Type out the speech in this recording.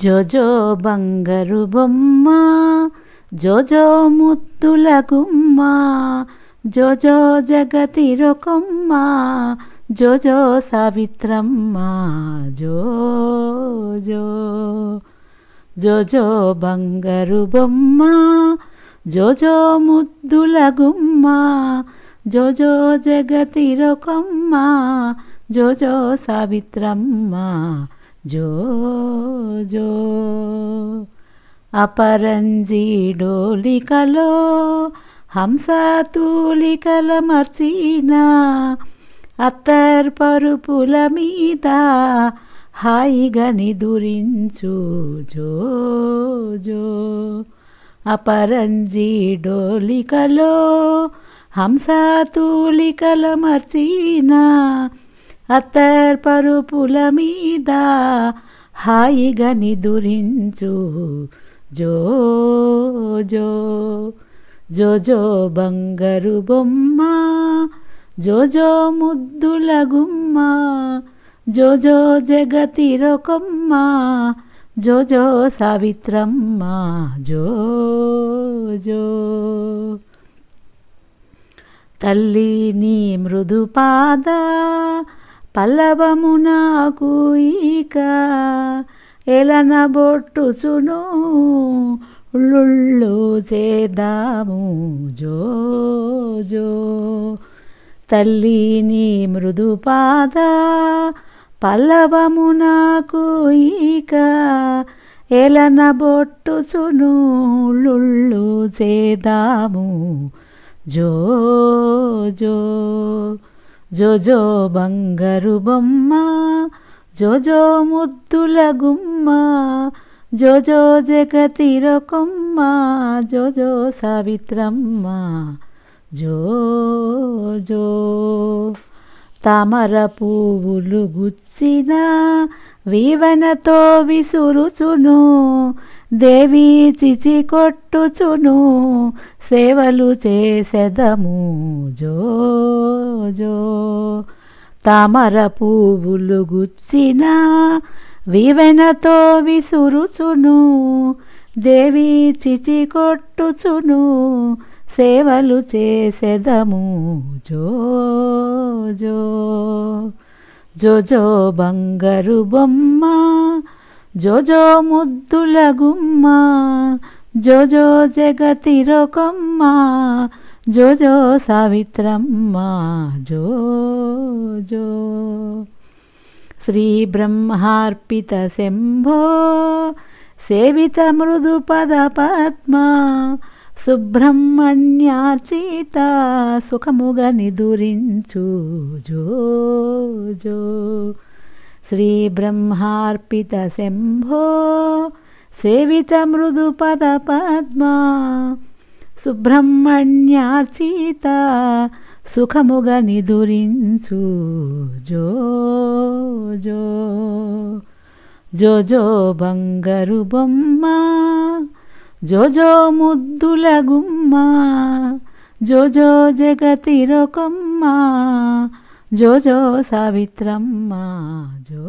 జోజో బంగారు బొమ్మ జోజో ముత్తుల గుమ్మ జోజో జగతి రొకమ్మ జోజో సావిత్రమ్మ జోజో జోజో బంగారు బొమ్మ జోజో ముద్దుల గుమ్మ జోజో జగతి రొకమ్మ జోజో సావిత్రమ్మ जो जो अपरंजी डोलिकलो हमसा तूलिकल मर्चीना अत्तर परुपुल मीदा हाई गनी दुरिंचु जो जो अपरंजी डोलिकलो हमसा तूलिकल मर्चीना अतर परुपुल मीदा हाईगा निदुरिंचु जो जो जो जो बंगारु बोम्मा जो जो मुद्दुल गुम्मा जो जो जगति रोकम्मा जो जो सावित्रम्मा जो जो तल्ली नी मृदुपादा పల్లవమున కూయిక ఎలనబొట్టుచును ఉళ్ళుళ్ళు చేదాము జో జో తల్లిని మృదుపాద పల్లవమున కూయిక ఎలనబొట్టుచును ఉళ్ళుళ్ళు చేదాము జో జో जो जो बंगारु बोम्मा जो जो मुद्दुल गुम्मा जो जो जगति रकम्मा जो जो सावित्रम्मा जो जो तामर पुव्वुलु गुच्चिन वीवनतो विसुरुचुनु देवी चिचि कोट्टुचुनु सेवलु चेसेदमु जो जो तामर पुव्वुलु गुच्चिन वीवनतो विसुरुचुनु देवी चिचि कोट्टुचुनु सेवलु चेसेदमु जो जो जो जो बंगारु बोम्मा जो जो मुद्दुल गुम्मा जो जो जगति रोकम्मा जो जो सावित्रम्मा जो जो श्री ब्रह्मार्पित शंभो सेवित मृदु पद पद्मा सुब्रह्मण्यार्चिता सुखमुग निदुरिंचु जो जो श्री ब्रह्मार्पित शंभो सेवित मृदु पद पद्मा सुब्रह्मण्यार्चिता सुखमुग निदुरिंचु जो जो जो जो बंगारु बोम्मा जो जो मुद्दुल गुम्मा जो जो जगति रकम्मा जो जो सावित्रम्मा जो।